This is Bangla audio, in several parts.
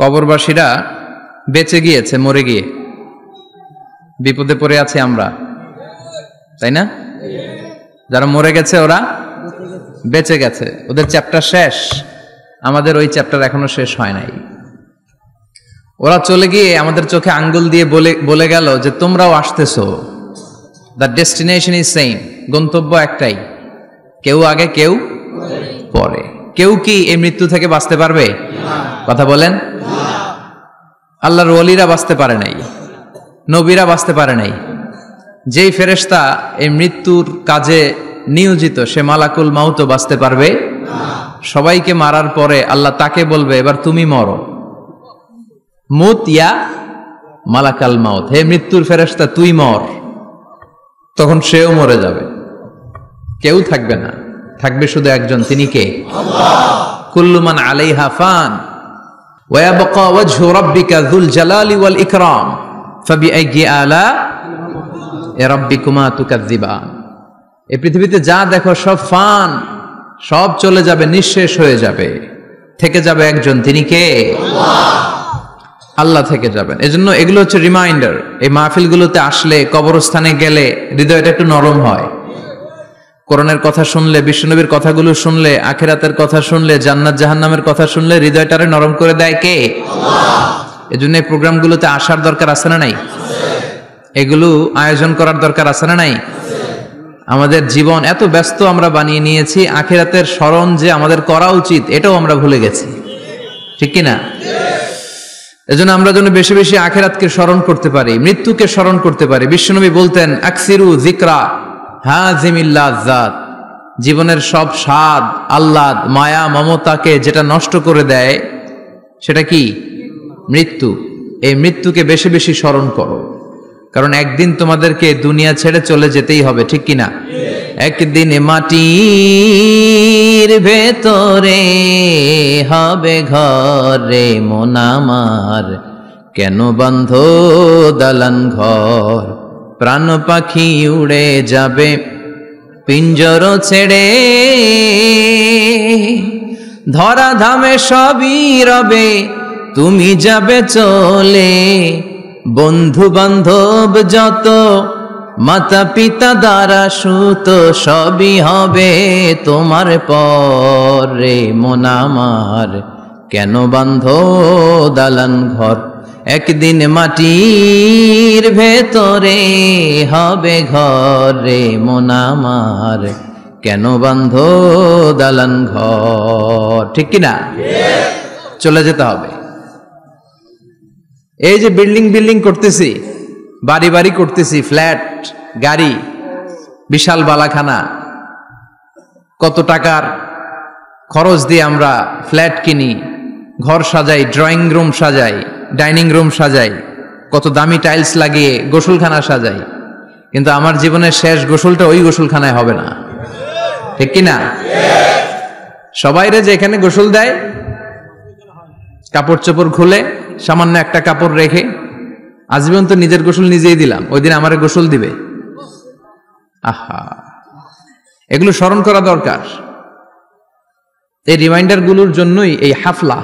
কবরবাসীরা বেঁচে গিয়েছে মরে গিয়ে, বিপদে পড়ে আছে আমরা, তাই না? যারা মরে গেছে ওরা বেঁচে গেছে, ওদের চ্যাপ্টার শেষ, আমাদের ওই চ্যাপ্টার এখনো শেষ হয় নাই। ওরা চলে গিয়ে আমাদের চোখে আঙ্গুল দিয়ে বলে গেল যে তোমরাও আসতেছো। দ্য ডেস্টিনেশন ইজ সেম, গন্তব্য একটাই, কেউ আগে কেউ পরে। কেউ কি এই মৃত্যু থেকে বাঁচতে পারবে? কথা বলেন, আল্লাহর ওলিরা বাঁচতে পারে নাই, নবীরা বাঁচতে পারে নাই। যেই ফেরেশতা এই মৃত্যুর কাজে নিয়োজিত সে মালাকুল মাউতও বাঁচতে পারবে। সবাইকে মারার পরে আল্লাহ তাকে বলবে এবার তুমি মরো, মুত ইয়া মালাকাল মাউত, হে মৃত্যুর ফেরেশতা তুই মর। তখন সেও মরে যাবে, কেউ থাকবে না, থাকবে শুধু একজন, তিনি কে? আল্লাহ। কুল্লু মান আলাইহা ফান ওয়া ইয়াবকা ওয়াজহু রাব্বিকা যুল জালালি ওয়াল ইকরাম ফাবিআই আলা রাব্বিকুমা তুকাযযিবান। এই পৃথিবীতে যা দেখো সব ফান, সব চলে যাবে, নিঃশেষ হয়ে যাবে, থেকে যাবে একজন, তিনি কে? আল্লাহ। আল্লাহ থেকে যাবেন। এজন্য এগুলো হচ্ছে রিমাইন্ডার। এই মাহফিলগুলোতে আসলে, কবরস্থানে গেলে হৃদয়টা একটু নরম হয়। কোরআনের কথা শুনলে, বিশ্বনবীর কথাগুলো শুনলে, আখিরাতের কথা শুনলে, জান্নাত জাহান্নামের কথা শুনলে হৃদয়টারে নরম করে দেয় কে? আল্লাহ। এজন্য এই প্রোগ্রামগুলোতে আসার দরকার আছে না নাই? এগুলো আয়োজন করার দরকার আছে না নাই? আমাদের জীবন এত ব্যস্ত আমরা বানিয়ে নিয়েছি, আখিরাতের স্মরণ যে আমাদের করা উচিত এটাও আমরা ভুলে গেছি, ঠিক কিনা? এজন্য আমরা যেন বেশি বেশি আখিরাতকে স্মরণ করতে পারি, মৃত্যুকে স্মরণ করতে পারি। বিশ্বনবী বলতেন আকসিরু যিকরা হাযিমিল্লাহ যাত, জীবনের সব স্বাদ, আহ্লাদ, মায়া, মমতাকে যেটা নষ্ট করে দেয় সেটা কি? মৃত্যু। এই মৃত্যুকে বেশি বেশি স্মরণ করো, কারণ একদিন তোমাদেরকে দুনিয়া ছেড়ে চলে যেতেই হবে, ঠিক কিনা? একদিন মাটির ভেতরে হবে ঘরে মন আমার, কেন বন্ধ দালান ঘর? প্রাণ পাখি উড়ে যাবে পিঞ্জর ছেড়ে, ধরা ধামে সবই রবে, তুমি যাবে চলে। বন্ধু বান্ধব যত, মাতা পিতা দ্বারা সুত, সবই হবে তোমার পরে মন আমার, কেন বান্ধ দালান ঘর? একদিন মাটির ভেতরে হবে ঘরে মন আমার, কেন বান্ধ দালান ঘর? ঠিক কিনা? চলে যেতে হবে। এই যে বিল্ডিং বিল্ডিং করতেছি, বাড়ি বাড়ি করতেছি, ফ্ল্যাট, গাড়ি, বিশাল বালাখানা, কত টাকার খরচ দিয়ে আমরা ফ্ল্যাট কিনি, ঘর সাজাই, ড্রয়িং রুম সাজাই, ডাইনিং রুম সাজাই, কত দামি টাইলস লাগিয়ে গোসলখানা সাজাই, কিন্তু আমার জীবনের শেষ গোসলটা ওই গোসলখানায় হবে না, ঠিক কিনা? সবাইরে যে এখানে গোসল দেয়, কাপড় চোপড় খুলে সামান্য একটা কাপড় রেখে, আজীবন তো নিজের গোসল নিজেই দিলাম, ওই দিন আমারে গোসল দিবে। আহা, এগুলো স্মরণ করা দরকার। এই রিমাইন্ডারগুলোর জন্যই এই হাফলা,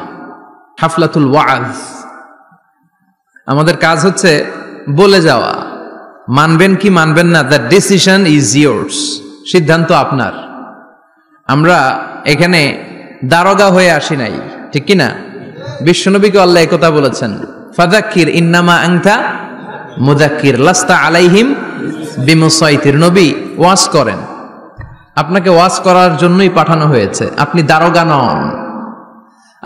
হাফলাতুল ওয়াজ। আমাদের কাজ হচ্ছে বলে যাওয়া, মানবেন কি মানবেন না, দ্য ডিসিশন ইজ ইয়োর্স, সিদ্ধান্ত আপনার। আমরা এখানে দারোগা হয়ে আসি নাই, ঠিক কিনা? বিশ্বনবীকে আল্লাহ একথা বলেছেন, ফাযাক্কির ইন্নামা আনতা মুযাক্কির লাস্তা আলাইহিম বিমুসাইতির। নবী ওয়াজ করেন, আপনাকে ওয়াজ করার জন্যই পাঠানো হয়েছে, আপনি দারোগা নন।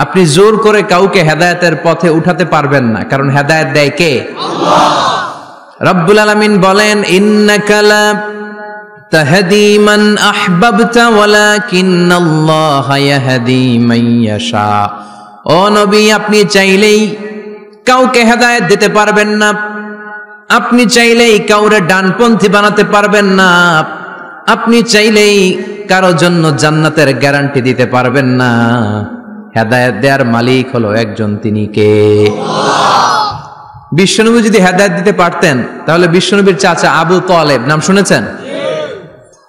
আপনি জোর করে কাউকে হেদায়েতের পথে উঠাতে পারবেন না, কারণ হেদায়েত দেয় কে? আল্লাহ। রব্বুল আলামিন বলেন ইন্নাকা লা তাহদি মান আহবাবতা ওয়ালাকিন্নাল্লাহা ইয়াহদি মান ইয়াশা। ও নবী, আপনি চাইলেই কাউকে হেদায়েত দিতে পারবেন না, আপনি চাইলেই কাউরে ডানপন্থী বানাতে পারবেন না, আপনি চাইলেই কারো জন্য জান্নাতের গ্যারান্টি দিতে পারবেন না। হেদায়েত দেওয়ার মালিক হলো একজন, তিনি কে? বিশ্বনবী যদি হেদায়েত দিতে পারতেন তাহলে বিশ্বনবীর চাচা আবু তালেব, নাম শুনেছেন,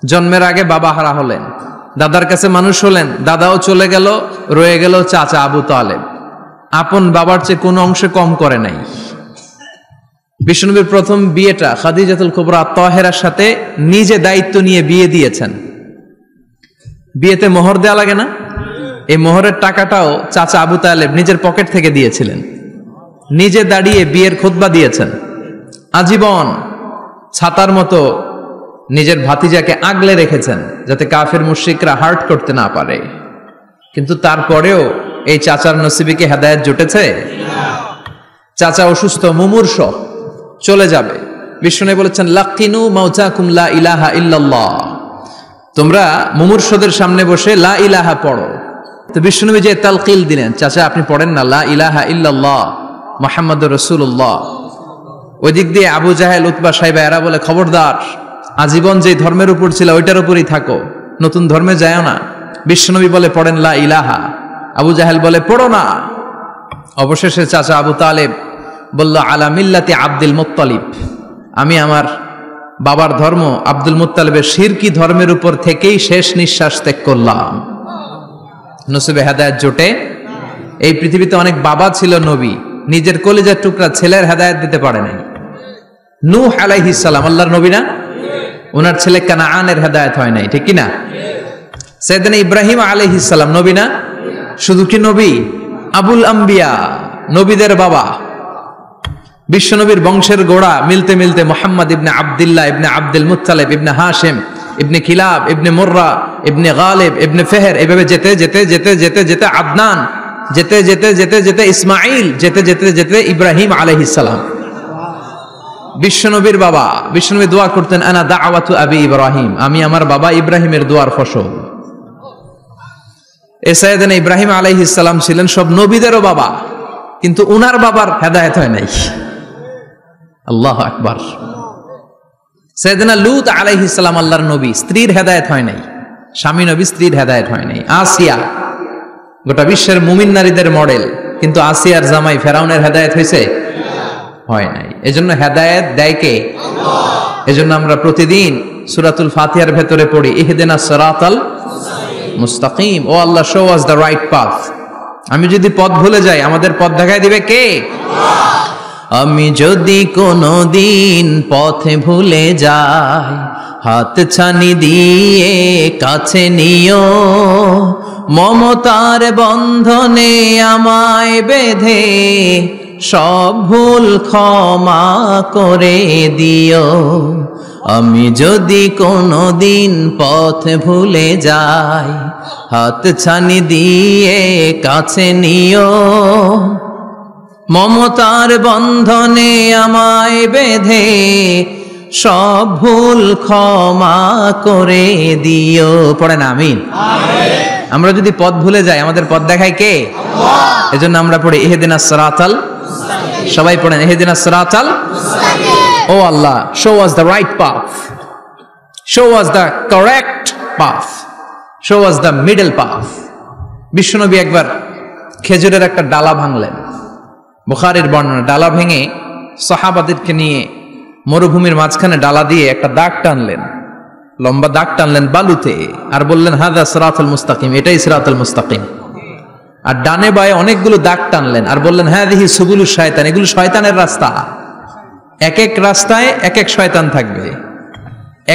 জন্মের আগে বাবা হারা হলেন, দাদার কাছে মানুষ হলেন, দাদাও চলে গেল, রয়ে গেল চাচা আবু তালেব। आपन बाबार चे कोनो अंशे कम करे नाई। विष्णुबीर प्रथम बिएटा खादिजातुल कुबरा ताहेरार साथे निजे दायित्व निये बिये दिएछेन। बिएते मोहर देওয়া लागे ना, এই মোহরের টাকাটাও চাচা আবু তালেব নিজের পকেট থেকে দিয়েছিলেন। নিজে দাঁড়িয়ে বিয়ের খুতবা দিয়েছেন। আজীবন ছাতার মতো নিজের ভাতিজাকে আগলে রেখেছেন যাতে কাফের মুশরিকরা হার্ট করতে না পারে। কিন্তু তারপরেও এই চাচার নসিবে কি হেদায়েত জুটেছে? চাচা অসুস্থ মুমূর্ষ চলে যাবে। বিষ্ণুনে বলেছেন লাকিনু মাউতাকুম লা ইলাহা ইল্লাল্লাহ, তোমরা মুমূর্ষদের সামনে বসে লা ইলাহা পড়ো। তো বিষ্ণুনবী যে তালকিল দিলেন, চাচা আপনি পড়েন না লা ইলাহা ইল্লাল্লাহ মুহাম্মাদুর রাসূলুল্লাহ। ওই দিক দিয়ে আবু জাহেল, উতবা, সাইবা এরা বলে খবরদার, আজীবন যে ধর্মের উপর ছিল ওইটার উপরই থাকো, নতুন ধর্মে যায়ও না। বিষ্ণুনবী বলে পড়েন লা ইলাহা, আবু জাহেল বলে পড়ো না। অবশেষে চাচা আবু তালেব বলল আলা মিল্লাতি আব্দুল মুত্তালিব, আমি আমার বাবার ধর্ম আব্দুল মুত্তালিবের শিরকি ধর্মের উপর থেকেই শেষ নিঃশ্বাস ত্যাগ করলাম। নসিবে হেদায়েত জোটে। এই পৃথিবীতে অনেক বাবা ছিল নবী, নিজের কলিজার টুকরা ছেলের হেদায়েত দিতে পারে নাই। নূহ আলাইহিস সালাম আল্লাহর নবী না, ওনার ছেলে কানাআনের হেদায়েত হয় নাই, ঠিক কি না? সাইয়েদনা ইব্রাহিম আলাইহিস সালাম নবী না, শুধু কি নবী, আবুল আম্বিয়া, নবীদের বাবা। বিশ্বনবীর বংশের গোড়া মিলতে মিলতে মুহাম্মদ ইবনে আব্দুল্লাহ ইবনে আব্দুল মুত্তালিব ইবনে হাশিম ইবনে খিলাব ইবনে মুররা ইবনে গালিব ইবনে ফাহর, এভাবে যেতে যেতে যেতে যেতে যেতে আদনান, যেতে যেতে যেতে যেতে ইসমাঈল, যেতে যেতে যেতে ইব্রাহিম আলাইহিস সালাম, বিশ্বনবীর বাবা। বিশ্বনবী দোয়া করতেন আনা দাওয়াতু আবি ইব্রাহিম, আমি আমার বাবা ইব্রাহিমের দোয়ার ফসল। এ সাইয়েদনা ইব্রাহিম আলাইহিস সালাম ছিলেন সব নবীদেরও বাবা, কিন্তু উনার বাবার হেদায়েত হয় নাই। আল্লাহু আকবার। সাইয়েদনা লূত আলাইহিস সালাম আল্লাহর নবী, স্ত্রীর হেদায়েত হয় নাই। স্বামী নবী, স্ত্রীর হেদায়েত হয় নাই। আসিয়া গোটা বিশ্বের মুমিন নারীদের মডেল, কিন্তু আসিয়ার জামাই ফেরাউনের হেদায়েত হয়েছে? হয় নাই। এজন্য হেদায়েত দেয় কে? আল্লাহ। এজন্য আমরা প্রতিদিন সূরাতুল ফাতিহার ভেতরে পড়ি ইহদিনাস সিরাতাল মুস্তাকিম, ও Allah show us the right path. আমি যদি পথ ভুলে যাই, আমাদের পথ দেখায় দিবে কে? আমি যদি কোনো দিন পথে ভুলে যাই, হাত ছানি দিয়ে কাছে নিও, মমতার বন্ধনে আমায় বেঁধে সব ভুল ক্ষমা করে দিও। আমি যদি কোনো দিন পথ ভুলে যাই, হাত ছানি দিয়ে কাছে নিও, মমতার বন্ধনে আমায় বেঁধে সব ভুল ক্ষমা করে দিও। পড়েন আমিন। আমরা যদি পথ ভুলে যাই, আমাদের পথ দেখায় কে? এজন্য আমরা পড়ি ইহদিনাস সিরাতাল মুস্তাকিম। সবাই পড়েন ইহদিনাস সিরাতাল মুস্তাকিম। ও আল্লাহ show us the right path, show us the correct path, show us the middle path. বিশ্বনবী একবার খেজুরের একটা ডালা ভাঙলেন, বুখারীর বর্ণনা। ডালা ভেঙে সাহাবাদেরকে নিয়ে মরুভূমির মাঝখানে ডালা দিয়ে একটা দাগ টানলেন, লম্বা দাগ টানলেন বালুতে, আর বললেন হাদা সিরাতুল মুস্তাকিম, এটাই সিরাতুল মুস্তাকিম। আর ডানে বায়ে অনেকগুলো দাগ টানলেন আর বললেন হাদিহি সুবুলু শয়তান, এগুলো শয়তানের রাস্তা। এক এক রাস্তায় এক এক শয়তান থাকবে,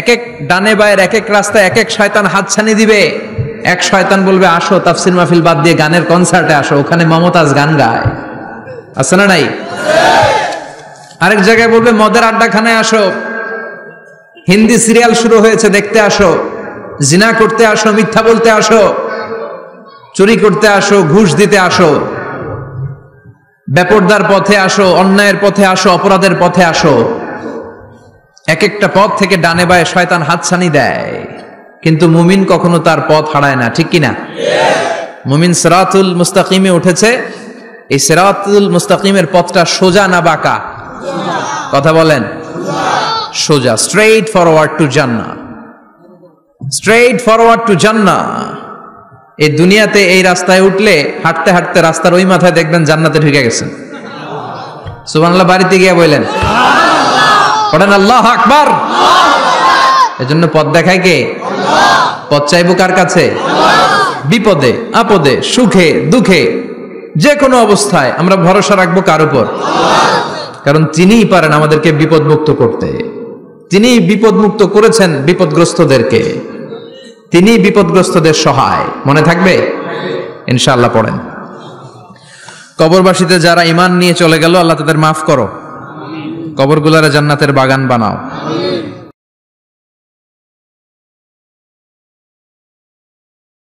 এক এক ডানে বায়ের এক এক রাস্তায় এক এক শয়তান হাতছানি দিবে। এক শয়তান বলবে আসো তাফসির মাহফিল বাদ দিয়ে গানের কনসার্টে আসো, ওখানে মমতাজ গান গায়, আছে না নাই? আরেক জায়গায় বলবে মদের আড্ডাখানায় আসো, হিন্দি সিরিয়াল শুরু হয়েছে দেখতে আসো, জিনা করতে আসো, মিথ্যা বলতে আসো, চুরি করতে আসো, ঘুষ দিতে আসো, বেপরদার পথে আসো, অন্যায়ের পথে আসো, অপরাধের পথে আসো। এক একটা পথ থেকে ডানে বায়ে শয়তান হাতছানি দেয়, কিন্তু মুমিন কখনো তার পথ হারায় না, ঠিক কিনা? মুমিন সিরাতুল মুস্তাকিমে উঠেছে। এই সিরাতুল মুস্তাকিমের পথটা সোজা না বাঁকা? কথা বলেন, সোজা, straight forward to Jannah, straight forward to জান্নাহ। এই দুনিয়াতে এই রাস্তায় উঠলে হাঁটতে হাঁটতে রাস্তার ওই মাথায় দেখবেন জান্নাতে ঢুকে গেছেন। সুবহানাল্লাহ। বাড়িতে গিয়ে বললেন সুবহানাল্লাহ, পড়েন আল্লাহু আকবার। এজন্য পথ দেখায় কে? আল্লাহ। পথ চাইবো কার কাছে? আল্লাহ। বিপদে আপদে, সুখে দুঃখে, যে কোনো অবস্থায় আমরা ভরসা রাখবো কার উপর? কারণ তিনিই পারেন আমাদেরকে বিপদমুক্ত করতে, তিনি বিপদমুক্ত করেছেন বিপদগ্রস্তদেরকে, তিনি বিপদগ্রস্তদের সহায়। মনে থাকবে ইনশাআল্লাহ। পড়েন, কবরবাসীতে যারা ঈমান নিয়ে চলে গেল আল্লাহ তাদের মাফ করো, কবরগুলারে জান্নাতের বাগান বানাও।